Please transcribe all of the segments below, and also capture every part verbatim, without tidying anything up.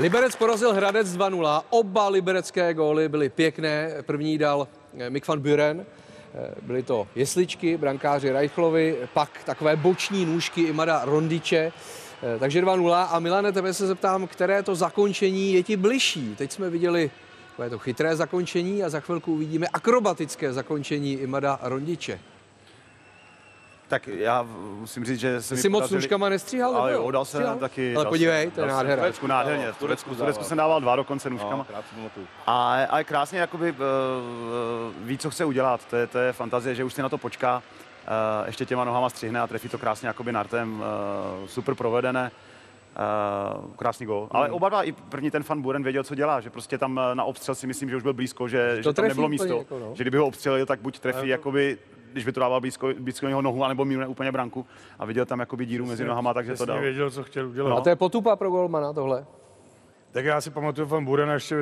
Liberec porazil Hradec dva nula. Oba liberecké góly byly pěkné. První dal Mick van Buren. Byly to jesličky, brankáři Rajchlovi, pak takové boční nůžky Imada Rondiče. Takže dva nula. A Milane, tebe se zeptám, které to zakončení je ti bližší. Teď jsme viděli to chytré zakončení a za chvilku uvidíme akrobatické zakončení Imada Rondiče. Tak já musím říct, že se mi jsi podařili... moc nůžkama nestříhal? Ale jo, dal jsem taky... Ale podívej, to je nádhera. V Turecku nádherně, v Turecku, v Turecku jsem dával dva dokonce nůžkama. No, a, ale krásně jakoby, uh, ví, co chce udělat, to je, to je fantazie, že už si na to počká, uh, ještě těma nohama střihne a trefí to krásně jakoby nartem, uh, super provedené. Uh, krásný gól. Ale hmm. oba dva, i první ten Van Buren věděl, co dělá, že prostě tam na obstřel si myslím, že už byl blízko, že, že tam nebylo místo, jako, no. Že kdyby ho obstřelil, tak buď trefí, jakoby, když by to dával blízko, blízko jeho nohu, anebo mírně úplně branku a viděl tam jakoby díru mezi nohama, takže to dal. Věděl, co chtěl udělat. No. A to je potupa pro golmana tohle. Tak já si pamatuju Van Burena ještě,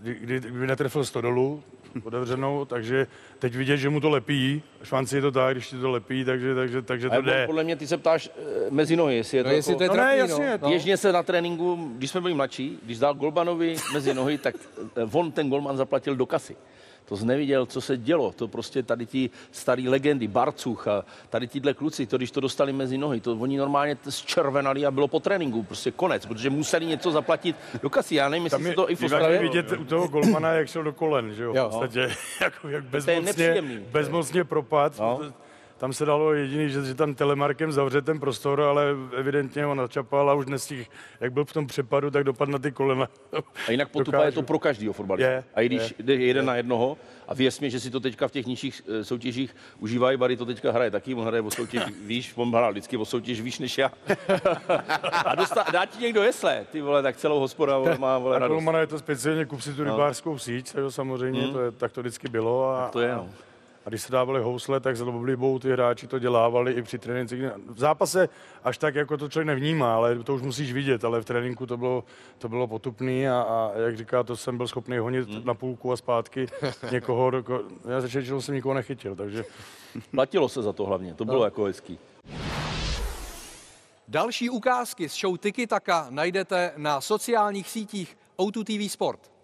kdy, kdy netrefil stodolu otevřenou, takže teď vidět, že mu to lepí. Švanci je to tak, když ti to lepí, takže, takže, takže to jde. Podle mě ty se ptáš mezi nohy, jestli je to, no, jako... jestli to je trapný, no, ne, jasně, no. Běžně se na tréninku, když jsme byli mladší, když dal golmanovi mezi nohy, tak on ten golman zaplatil do kasy. To jsi neviděl, co se dělo. To prostě tady ti starý legendy, Barcůch a tady tíhle kluci, to, když to dostali mezi nohy, to oni normálně zčervenali a bylo po tréninku prostě konec, protože museli něco zaplatit do kasy. Já nevím, jestli je, to i fostravě... vidět u toho golmana, jak šel do kolen, že jo? Jo. V podstatě, jako, jak bezmocně, bezmocně propad. No. Tam se dalo jediný, že, že tam telemarkem zavře ten prostor, ale evidentně ho načapal a už nestihl, jak byl v tom přepadu, tak dopadl na ty kolena. A jinak potupa dokážu. Je to pro každého fotbalista. Je, a i když je, jde jeden je. na jednoho, a věř mi, že si to teďka v těch nižších soutěžích užívají, Barry to teďka hraje taky, on hraje o soutěž výš, on hrál vždycky o soutěž výš než já. A dostá, dá ti někdo jesle, ty vole, tak celou hospoda vole, má vole radost. A je to speciálně, kup si tu rybářskou síť, takže samozřejmě, mm. to je, tak to vždycky bylo. A, tak to je, no. A když se dávali housle, tak s oblibou ty hráči to dělávali i při tréninku. V zápase až tak jako to člověk nevnímá, ale to už musíš vidět, ale v tréninku to bylo, to bylo potupný a, a jak říká, to jsem byl schopný honit hmm. na půlku a zpátky někoho, doko... já se četl, jsem nikoho nechytil, takže... Platilo se za to hlavně, to bylo no. jako hezký. Další ukázky z show TIKI-TAKA najdete na sociálních sítích O dva T V Sport.